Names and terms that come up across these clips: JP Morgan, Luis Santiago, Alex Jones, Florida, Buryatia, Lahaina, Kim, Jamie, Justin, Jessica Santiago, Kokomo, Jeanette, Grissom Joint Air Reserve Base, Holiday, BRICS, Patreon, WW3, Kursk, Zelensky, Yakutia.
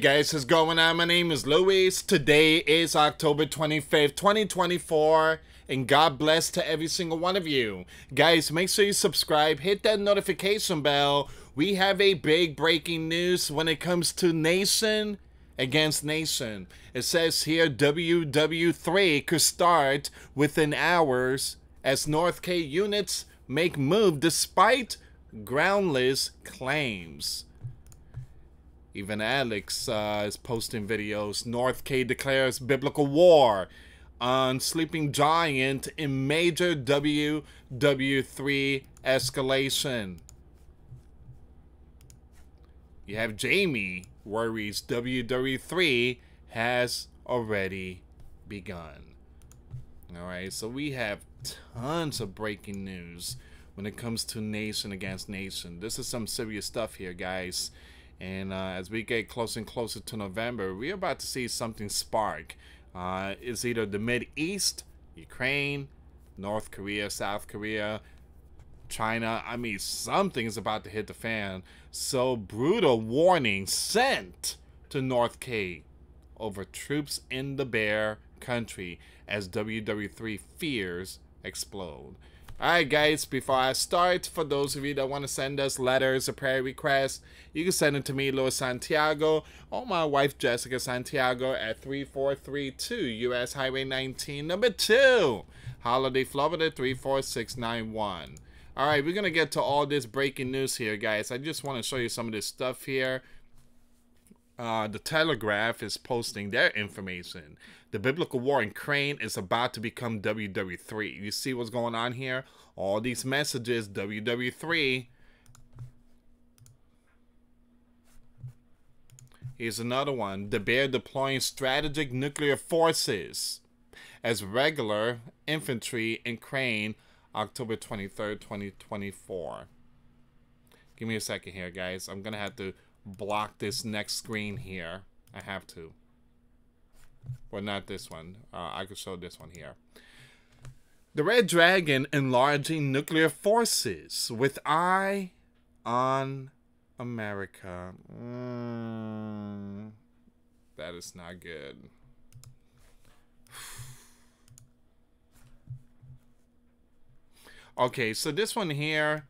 Hey guys, what's going on? My name is Luis. Today is October 25th, 2024, and God bless to every single one of you. Guys, make sure you subscribe, hit that notification bell. We have a big breaking news when it comes to nation against nation. It says here WW3 could start within hours as North K units make move despite groundless claims. Even Alex is posting videos. North K declares biblical war on sleeping giant in major WW3 escalation. You have Jamie worries WW3 has already begun. Alright, so we have tons of breaking news when it comes to nation against nation. This is some serious stuff here, guys. And as we get closer and closer to November, we're about to see something spark. It's either the Mideast, Ukraine, North Korea, South Korea, China. I mean, something is about to hit the fan. So brutal warning sent to North K over troops in the bear country as WW3 fears explode. Alright guys, before I start, for those of you that want to send us letters or prayer requests, you can send it to me, Luis Santiago, or my wife, Jessica Santiago, at 3432 U.S. Highway 19, number 2, Holiday, Florida, 34691. Alright, we're going to get to all this breaking news here, guys. I just want to show you some of this stuff here. The Telegraph is posting their information. The biblical war in Ukraine is about to become WW3. You see what's going on here? All these messages, WW3. Here's another one. The bear deploying strategic nuclear forces as regular infantry in Ukraine, October 23rd, 2024. Give me a second here, guys. I'm going to have to block this next screen here. I have to. Well, not this one. I could show this one here. The Red Dragon enlarging nuclear forces with eye on America. That is not good. Okay, so this one here,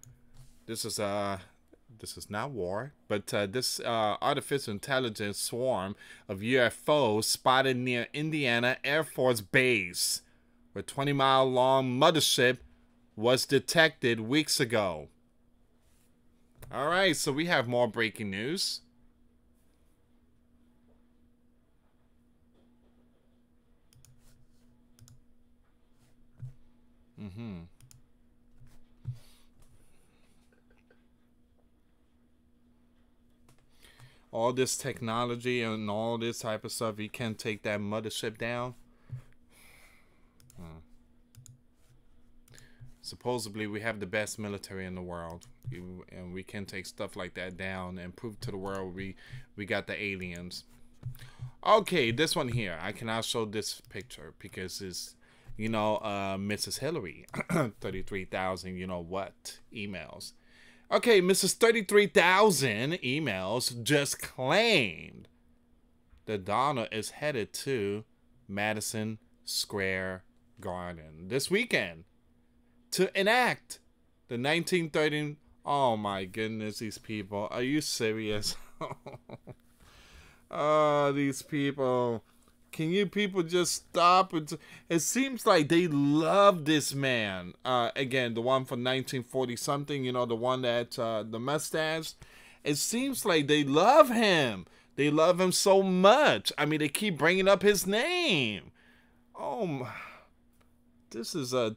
this is not war, but this artificial intelligence swarm of UFOs spotted near Indiana Air Force Base, where 20-mile-long mothership was detected weeks ago. All right, so we have more breaking news. All this technology and all this type of stuff, you can't take that mothership down. Supposedly, we have the best military in the world, and we can take stuff like that down and prove to the world we got the aliens. Okay, this one here, I cannot show this picture because it's, you know, Mrs. Hillary, 33,000, you know what, emails. Okay, Mrs. 33,000 emails just claimed that Donna is headed to Madison Square Garden this weekend to enact the 1913... Oh my goodness, these people. Are you serious? Oh, these people. Can you people just stop? It seems like they love this man. Again, the one from 1940-something, you know, the one that, the mustache. It seems like they love him. They love him so much. I mean, they keep bringing up his name. Oh, my. This is a...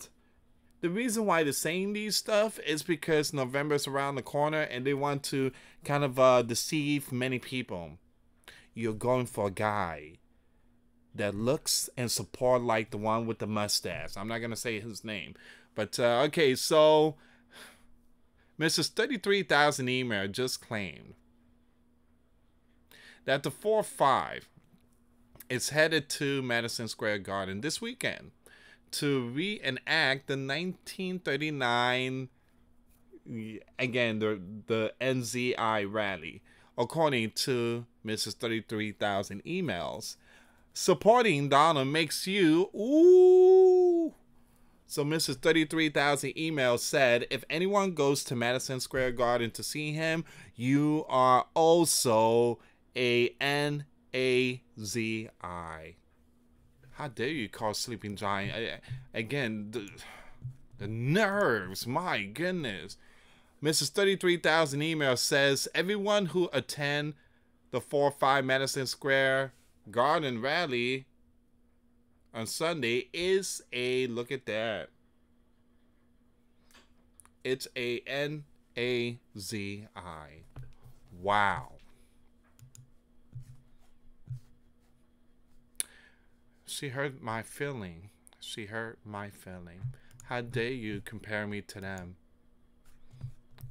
The reason why they're saying these stuff is because November's around the corner and they want to kind of deceive many people. You're going for a guy that looks and support like the one with the mustache. I'm not going to say his name. But, okay, so Mrs. 33,000 email just claimed that the 4-5 is headed to Madison Square Garden this weekend to reenact the 1939, again, the NZI rally. according to Mrs. 33,000 emails. Supporting Donna makes you, ooh. So Mrs. 33,000 emails said, if anyone goes to Madison Square Garden to see him, you are also a N-A-Z-I. How dare you call Sleeping Giant? Again, the nerves, my goodness. Mrs. 33,000 email says, everyone who attend the 4-5 Madison Square Garden rally on Sunday is a, look at that. It's a N-A-Z-I. Wow. She hurt my feeling. She hurt my feeling. How dare you compare me to them?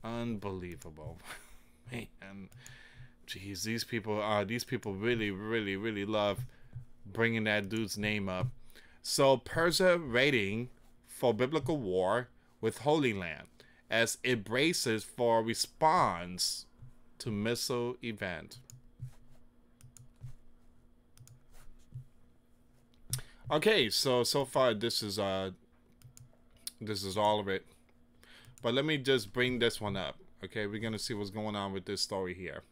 Unbelievable. Man, jeez, these people really love bringing that dude's name up. So Persia rating for biblical war with Holy Land as it braces for response to missile event. Okay, so far this is all of it. But let me just bring this one up. Okay, we're going to see what's going on with this story here.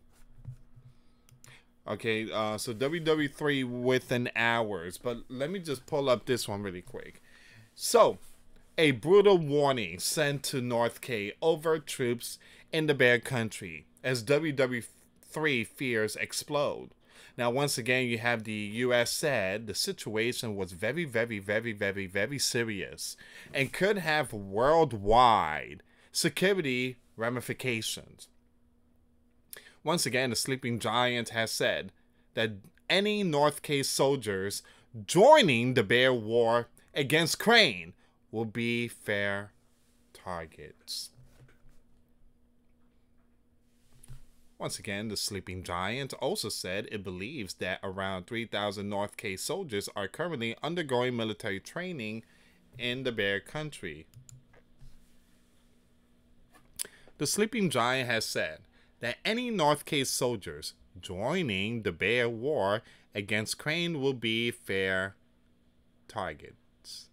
Okay, so WW3 within hours. But let me just pull up this one really quick. So, a brutal warning sent to North K over troops in the Bear Country as WW3 fears explode. Now, once again, you have the U.S. said the situation was very serious and could have worldwide security ramifications. Once again, the sleeping giant has said that any North K soldiers joining the Bear War against Ukraine will be fair targets. Once again, the sleeping giant also said it believes that around 3,000 North K soldiers are currently undergoing military training in the Bear Country. The sleeping giant has said that any North K soldiers joining the Bear War against Ukraine will be fair targets.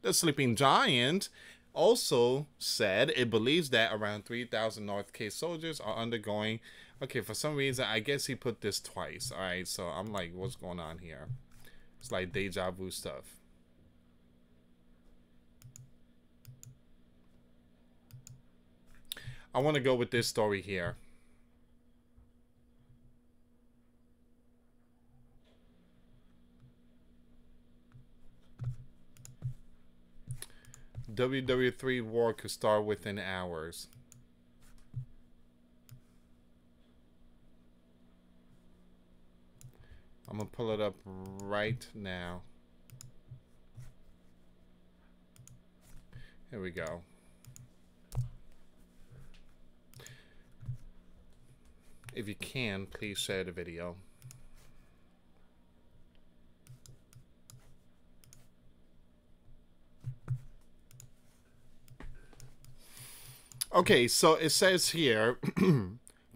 The sleeping giant also said it believes that around 3,000 North K soldiers are undergoing... Okay, for some reason, I guess he put this twice. All right, so I'm like, what's going on here? It's like deja vu stuff. I want to go with this story here. WW3 war could start within hours. I'm going to pull it up right now. Here we go. If you can, please share the video. Okay, so it says here,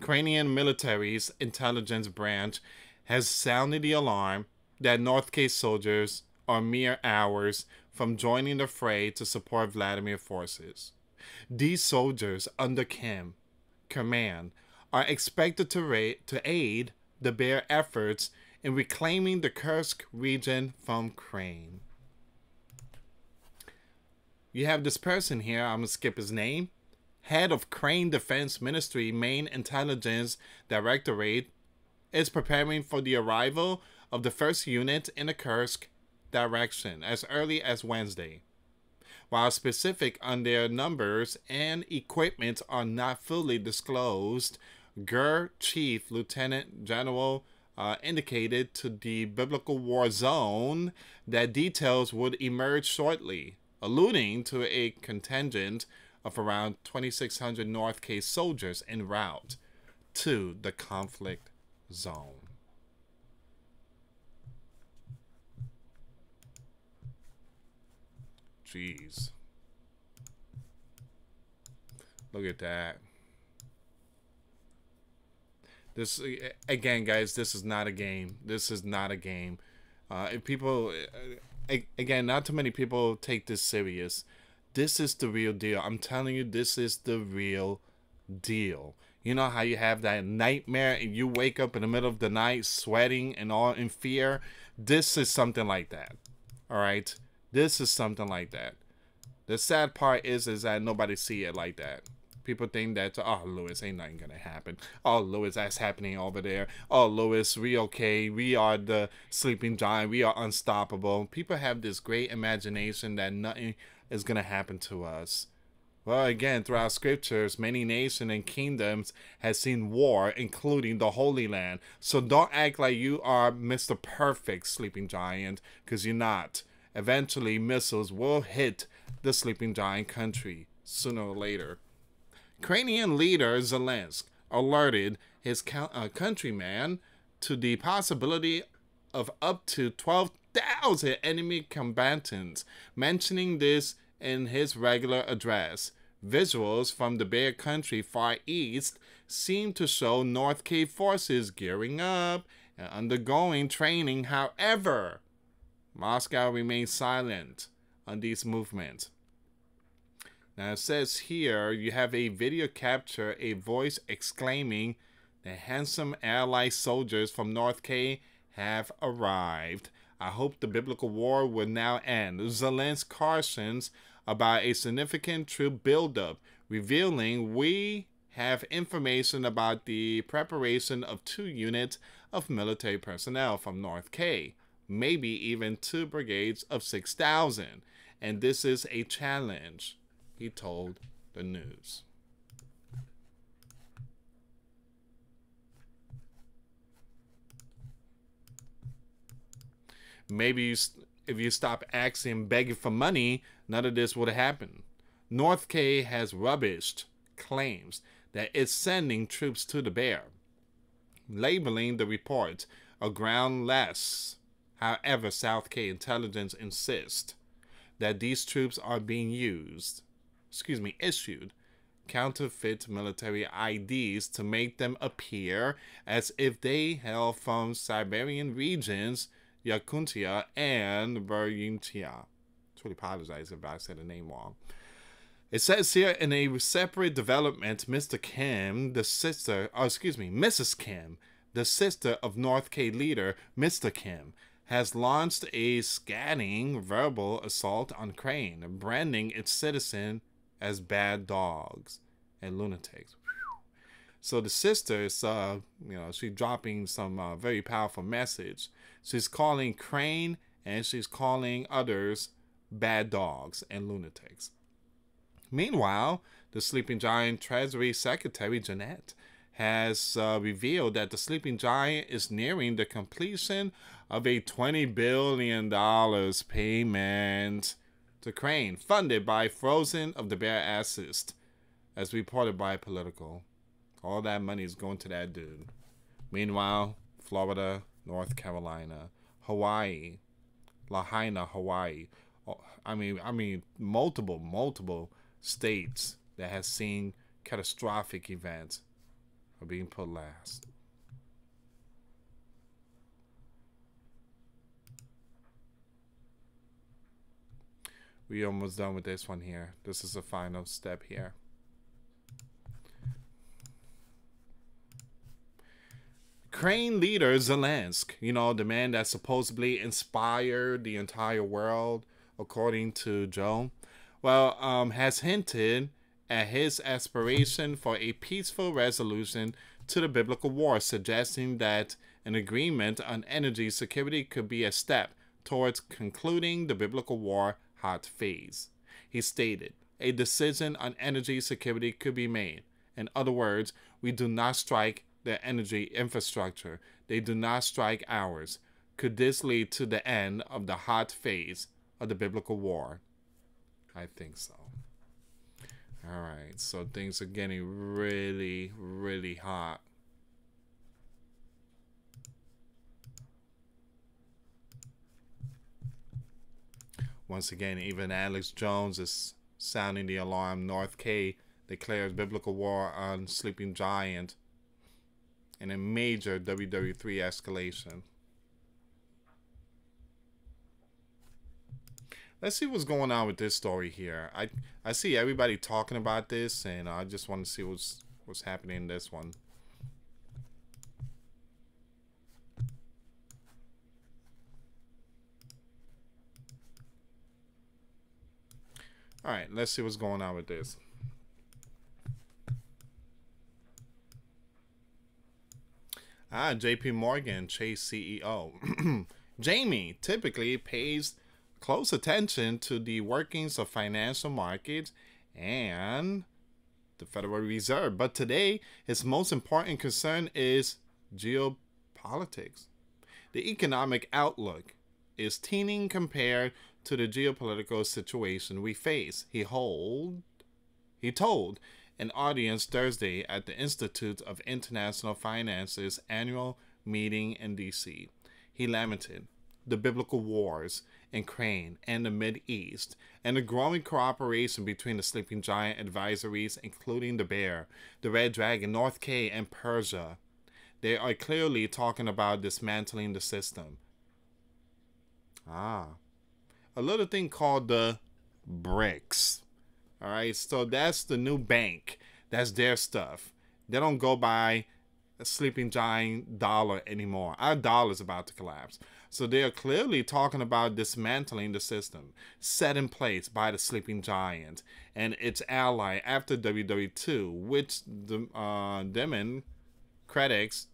Ukrainian military's intelligence branch has sounded the alarm that North K soldiers are mere hours from joining the fray to support Vladimir forces. These soldiers under Kim command are expected to aid the Bear efforts in reclaiming the Kursk region from Ukraine. You have this person here, I'm going to skip his name. Head of Ukraine Defense Ministry, Main Intelligence Directorate, is preparing for the arrival of the first unit in the Kursk direction as early as Wednesday. While specific on their numbers and equipment are not fully disclosed, GUR Chief Lieutenant General indicated to the Biblical War Zone that details would emerge shortly, alluding to a contingent of around 2,600 North K soldiers en route to the conflict zone. Jeez. Look at that. This, again, guys, this is not a game. This is not a game. If people, again, not too many people take this serious. This is the real deal. I'm telling you, this is the real deal. You know how you have that nightmare and you wake up in the middle of the night sweating and all in fear? This is something like that. All right? This is something like that. The sad part is that nobody see it like that. People think that, oh, Luis, ain't nothing gonna happen. Oh, Luis, that's happening over there. Oh, Luis, we okay. We are the sleeping giant. We are unstoppable. People have this great imagination that nothing is gonna happen to us. Well, again, throughout scriptures, many nations and kingdoms have seen war, including the Holy Land. So don't act like you are Mr. Perfect, sleeping giant, because you're not. Eventually, missiles will hit the sleeping giant country sooner or later. Ukrainian leader Zelensky alerted his countrymen to the possibility of up to 12,000 enemy combatants, mentioning this in his regular address. Visuals from the Bear Country far east seem to show North Cape forces gearing up and undergoing training. However, Moscow remains silent on these movements. Now it says here, you have a video capture, a voice exclaiming, the handsome allied soldiers from North Cape have arrived. I hope the biblical war will now end. Zelensky cautions about a significant troop buildup, revealing we have information about the preparation of 2 units of military personnel from North Cape, maybe even 2 brigades of 6,000. And this is a challenge, he told the news. Maybe if you stop asking, begging for money, none of this would have happened. North Cape has rubbished claims that it's sending troops to the bear, labeling the report a groundless. However, South Cape intelligence insists that these troops are being used. Excuse me, issued counterfeit military IDs to make them appear as if they hail from Siberian regions, Yakutia and Buryatia. Truly apologize if I said the name wrong. It says here in a separate development, Mr. Kim, the sister, or excuse me, Mrs. Kim, the sister of North Cape leader, Mr. Kim, has launched a scathing verbal assault on Ukraine, branding its citizens as bad dogs and lunatics. Whew. So the sister is, you know, she's dropping some very powerful message. She's calling Crane and she's calling others bad dogs and lunatics. Meanwhile, the sleeping giant Treasury Secretary Jeanette has revealed that the sleeping giant is nearing the completion of a $20 billion payment to Crane, funded by Frozen of the Bear Assist, as reported by Political. All that money is going to that dude. Meanwhile, Florida, North Carolina, Hawaii, Lahaina, Hawaii. Oh, I mean, multiple states that have seen catastrophic events are being put last. We almost done with this one here. This is the final step here. Ukraine leader Zelensky, you know, the man that supposedly inspired the entire world, according to Joe, well, has hinted at his aspiration for a peaceful resolution to the biblical war, suggesting that an agreement on energy security could be a step towards concluding the biblical war hot phase. He stated, a decision on energy security could be made. In other words, we do not strike their energy infrastructure. They do not strike ours. Could this lead to the end of the hot phase of the biblical war? I think so. All right, so things are getting really, really hot. Once again, even Alex Jones is sounding the alarm. North Cape declares biblical war on sleeping giant. in a major WW3 escalation. Let's see what's going on with this story here. I see everybody talking about this, and I just want to see what's happening in this one. All right, let's see what's going on with this. Ah, JP Morgan, Chase CEO. Jamie typically pays close attention to the workings of financial markets and the Federal Reserve, but today his most important concern is geopolitics. The economic outlook is teeming compared to the geopolitical situation we face, he told an audience Thursday at the Institute of International Finance's annual meeting in D.C. He lamented the biblical wars in Ukraine and the Mideast, and the growing cooperation between the sleeping giant advisories, including the bear, the red dragon, North K, and Persia. They are clearly talking about dismantling the system. Ah, a little thing called the BRICS. All right, so that's the new bank. That's their stuff. They don't go by a sleeping giant dollar anymore. Our dollar is about to collapse. So they are clearly talking about dismantling the system set in place by the sleeping giant and its ally after WW2, which the Demon credits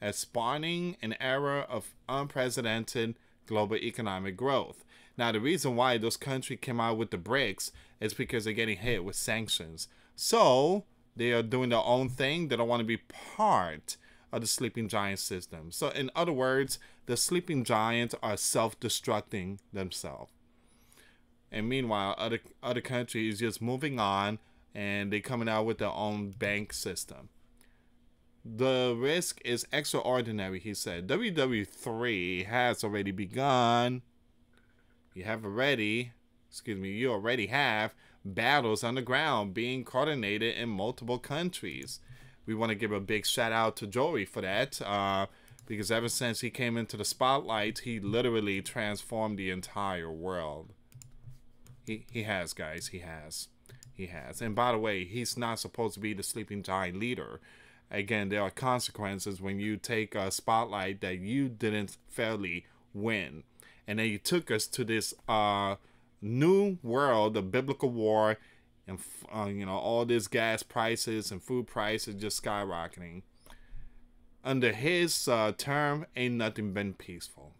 as spawning an era of unprecedented global economic growth. Now, the reason why those countries came out with the BRICS is because they're getting hit with sanctions. So they are doing their own thing. They don't want to be part of the sleeping giant system. So in other words, the sleeping giants are self-destructing themselves. And meanwhile, other countries just moving on, and they're coming out with their own bank system. The risk is extraordinary, he said. WW3 has already begun. You already have battles on the ground being coordinated in multiple countries. We want to give a big shout out to Joey for that, because ever since he came into the spotlight, he literally transformed the entire world. He has, guys. He has. And by the way, he's not supposed to be the sleeping giant leader. Again, there are consequences when you take a spotlight that you didn't fairly win. And then you took us to this new world of biblical war, and you know, all these gas prices and food prices just skyrocketing. Under his term, ain't nothing been peaceful.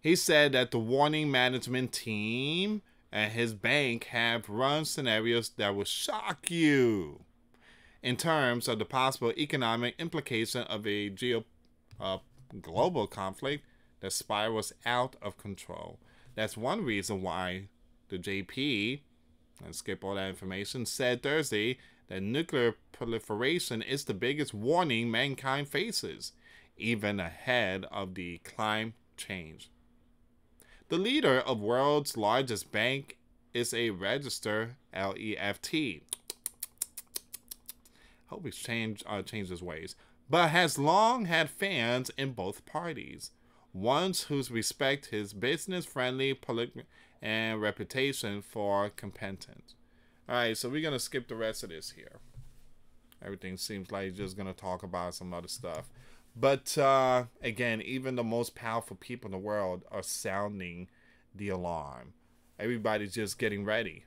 He said that the warning management team and his bank have run scenarios that will shock you in terms of the possible economic implication of a global conflict that spirals out of control. That's one reason why the JP, and skip all that information, said Thursday that nuclear proliferation is the biggest warning mankind faces, even ahead of the climate change. The leader of world's largest bank is a registered LEFT. Hope he's changed his ways, but has long had fans in both parties. Ones who respect his business-friendly political and reputation for competence. All right, so we're gonna skip the rest of this here. Everything seems like he's just gonna talk about some other stuff, but again, even the most powerful people in the world are sounding the alarm. Everybody's just getting ready.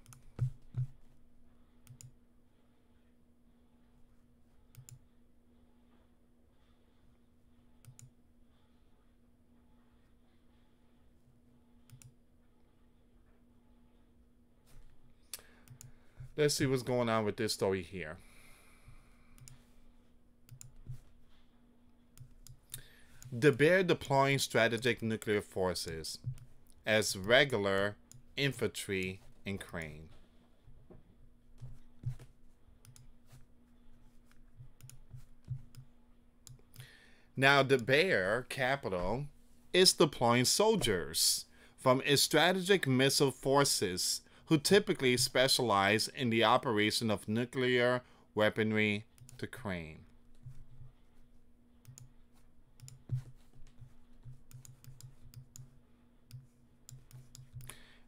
Let's see what's going on with this story here. The bear deploying strategic nuclear forces as regular infantry in Ukraine. Now the bear capital is deploying soldiers from its strategic missile forces, who typically specialize in the operation of nuclear weaponry to Ukraine.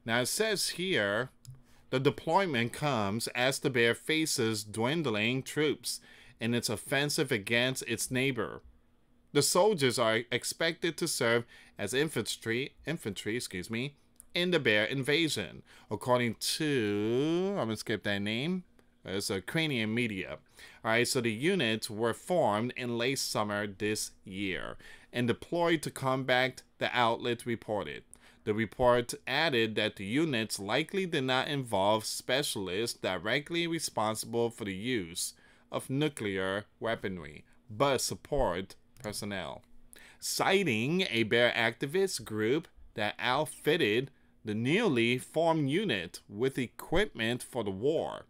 Now it says here, the deployment comes as the bear faces dwindling troops in its offensive against its neighbor. The soldiers are expected to serve as infantry, in the bear invasion, according to, I'm gonna skip that name, it's Ukrainian media. All right, so the units were formed in late summer this year and deployed to combat, the outlet reported. The report added that the units likely did not involve specialists directly responsible for the use of nuclear weaponry, but support personnel. Citing a bear activist group that outfitted the newly formed unit with equipment for the war,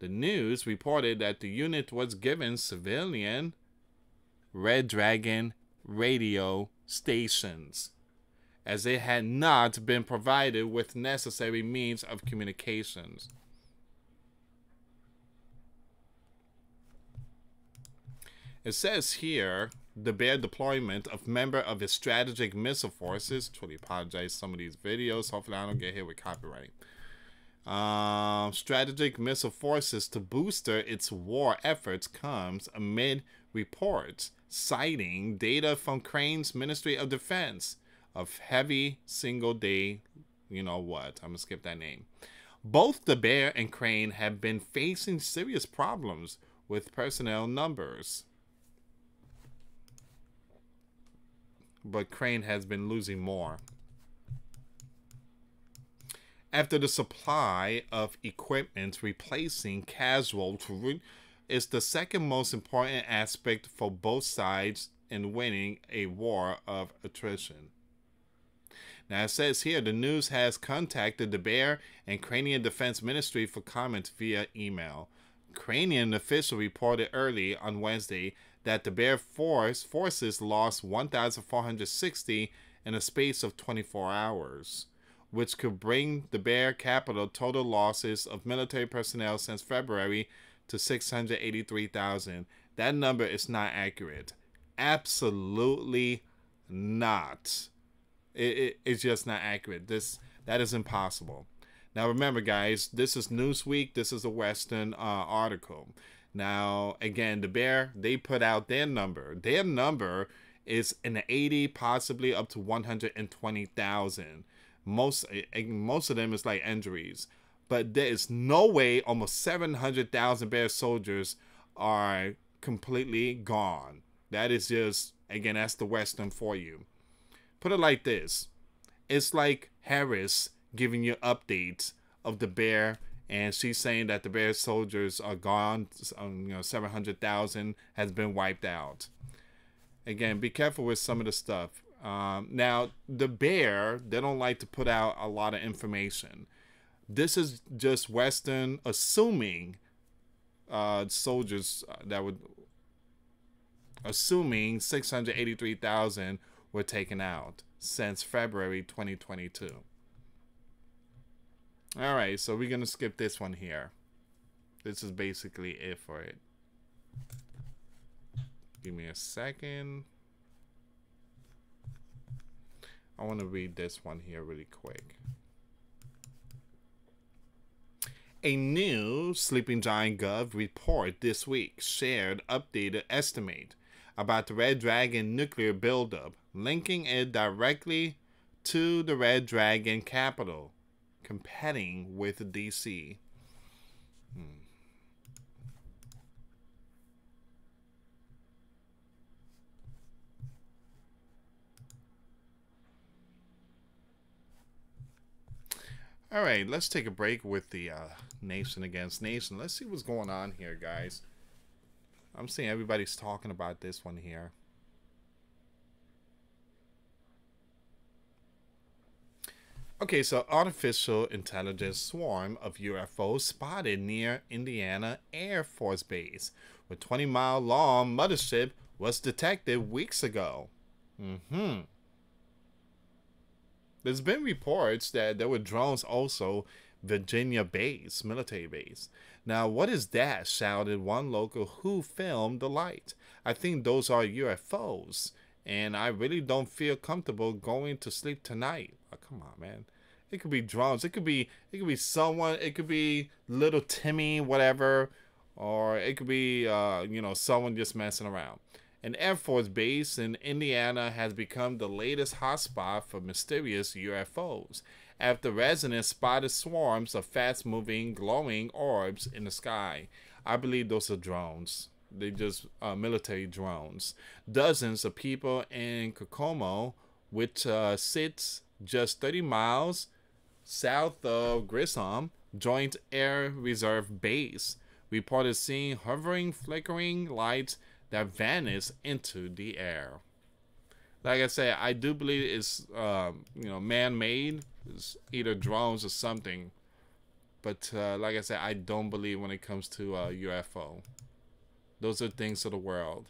the news reported that the unit was given civilian Red Dragon radio stations, as it had not been provided with necessary means of communications. It says here, the bear deployment of member of its strategic missile forces. Truly apologize for some of these videos. Hopefully I don't get hit with copyright. Strategic missile forces to bolster its war efforts comes amid reports citing data from Ukraine's Ministry of Defense of heavy single day, you know what, I'm gonna skip that name. Both the bear and Ukraine have been facing serious problems with personnel numbers, but Ukraine has been losing more. After the supply of equipment replacing casual is the second most important aspect for both sides in winning a war of attrition. Now it says here, the news has contacted the bear and Ukrainian Defense Ministry for comment via email. Ukrainian official reported early on Wednesday that the bear forces lost 1,460 in a space of 24 hours, which could bring the bear capital total losses of military personnel since February to 683,000. That number is not accurate. Absolutely not. It's just not accurate. That is impossible. Now remember, guys, this is Newsweek. This is a Western article. Now, again, the bear, they put out their number. Their number is in the 80, possibly up to 120,000. Most of them is like injuries. But there is no way almost 700,000 bear soldiers are completely gone. That is just, again, that's the Western for you. Put it like this. It's like Harris giving you updates of the bear, and she's saying that the bear soldiers are gone. 700,000 has been wiped out. Again, be careful with some of the stuff. Now, the bear, they don't like to put out a lot of information. This is just Western assuming soldiers that would, assuming 683,000 were taken out since February 2022. All right, so we're going to skip this one here. This is basically it for it. Give me a second. I want to read this one here really quick. A new Sleeping Giant Gov report this week shared updated estimate about the Red Dragon nuclear buildup, linking it directly to the Red Dragon capital, competing with DC. All right, let's take a break with the nation against nation. Let's see what's going on here, guys. I'm seeing everybody's talking about this one here. Okay, so artificial intelligence swarm of UFOs spotted near Indiana Air Force Base with 20-mile-long mothership was detected weeks ago. There's been reports that there were drones also Virginia base, military base. Now, what is that? Shouted one local who filmed the light. I think those are UFOs. And I really don't feel comfortable going to sleep tonight. Oh, come on, man. It could be drones. It could be someone. It could be little Timmy, whatever, or it could be you know, someone just messing around. An Air Force base in Indiana has become the latest hotspot for mysterious UFOs after residents spotted swarms of fast-moving, glowing orbs in the sky. I believe those are drones. They just military drones. Dozens of people in Kokomo, which sits just 30 miles south of Grissom Joint Air Reserve Base, reported seeing hovering, flickering lights that vanished into the air. Like I said, I do believe it's you know, man-made. It's either drones or something. But like I said, I don't believe when it comes to UFO. Those are things of the world.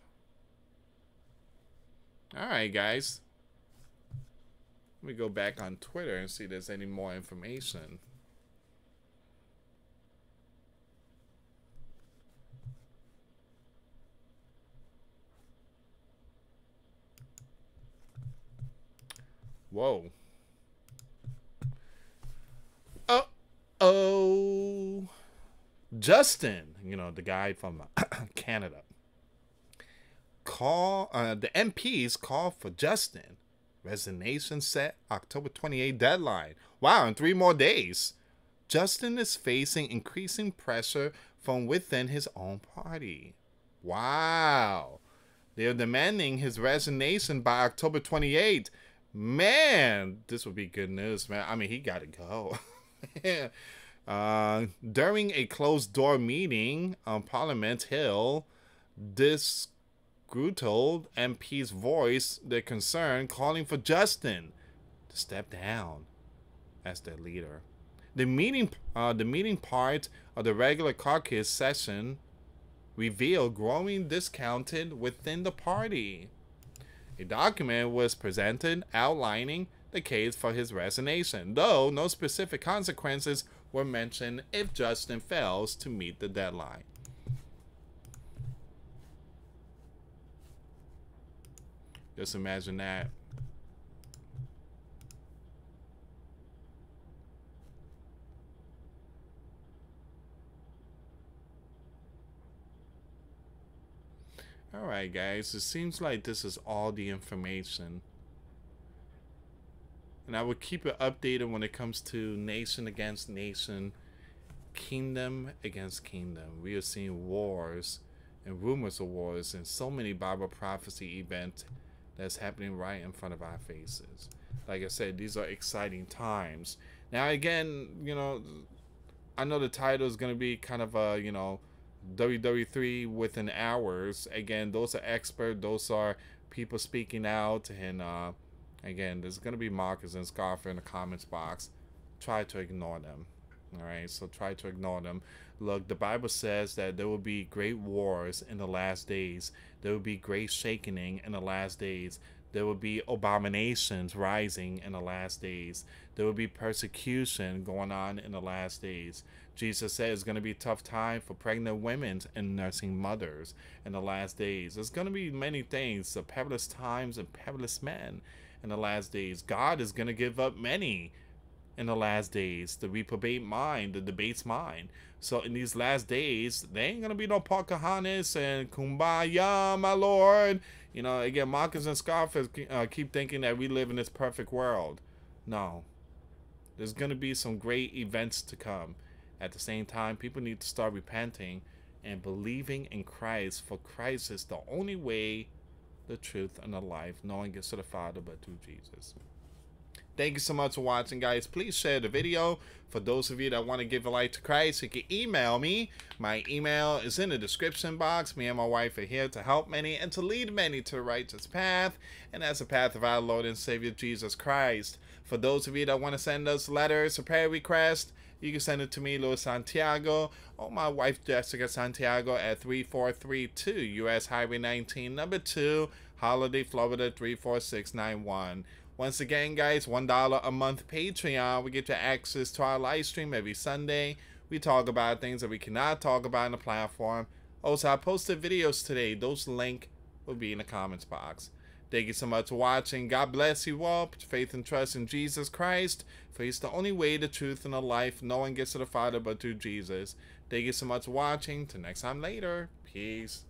All right, guys. Let me go back on Twitter and see if there's any more information. Whoa. Uh-oh. Justin, you know, the guy from Canada. The MPs call for Justin. Resignation set October 28 deadline. Wow, in 3 more days. Justin is facing increasing pressure from within his own party. Wow. They're demanding his resignation by October 28. Man, this would be good news, man. I mean, he got to go. During a closed-door meeting on Parliament Hill, disgruntled MPs voiced their concern, calling for Justin to step down as their leader. The meeting part of the regular caucus session revealed growing discontent within the party. A document was presented outlining the case for his resignation, though no specific consequences were mentioned if Justin fails to meet the deadline. Just imagine that. All right, guys, it seems like this is all the information. And I will keep it updated when it comes to nation against nation, kingdom against kingdom. We are seeing wars and rumors of wars and so many Bible prophecy events that's happening right in front of our faces. Like I said, these are exciting times. Now, again, you know, I know the title is going to be kind of a, you know, WW3 within hours. Again, those are experts, those are people speaking out, and again, there's gonna be mockers and scoffers in the comments box. Try to ignore them. All right, so try to ignore them. Look, the Bible says that there will be great wars in the last days. There will be great shaking in the last days. There will be abominations rising in the last days. There will be persecution going on in the last days. Jesus said it's going to be a tough time for pregnant women and nursing mothers in the last days. There's going to be many things, the perilous times and perilous men in the last days. God is going to give up many in the last days, the reprobate mind, the debates mind. So in these last days, there ain't going to be no Pocahontas and Kumbaya, my Lord. You know, again, mockers and scoffers keep thinking that we live in this perfect world. No. There's going to be some great events to come. At the same time, people need to start repenting and believing in Christ, for Christ is the only way, the truth, and the life. No one gets to the Father but through Jesus. Thank you so much for watching, guys. Please share the video. For those of you that want to give a life to Christ, you can email me. My email is in the description box. Me and my wife are here to help many and to lead many to the righteous path, and that's the path of our Lord and Savior Jesus Christ. For those of you that want to send us letters or prayer requests, you can send it to me, Luis Santiago, or my wife, Jessica Santiago, at 3432 U.S. Highway 19, number 2, Holiday, Florida, 34691. Once again, guys, $1 a month Patreon. We get you access to our live stream every Sunday. We talk about things that we cannot talk about on the platform. Also, I posted videos today. Those links will be in the comments box. Thank you so much for watching. God bless you all. Put your faith and trust in Jesus Christ, for he's the only way, the truth, and the life. No one gets to the Father but through Jesus. Thank you so much for watching. Till next time later. Peace.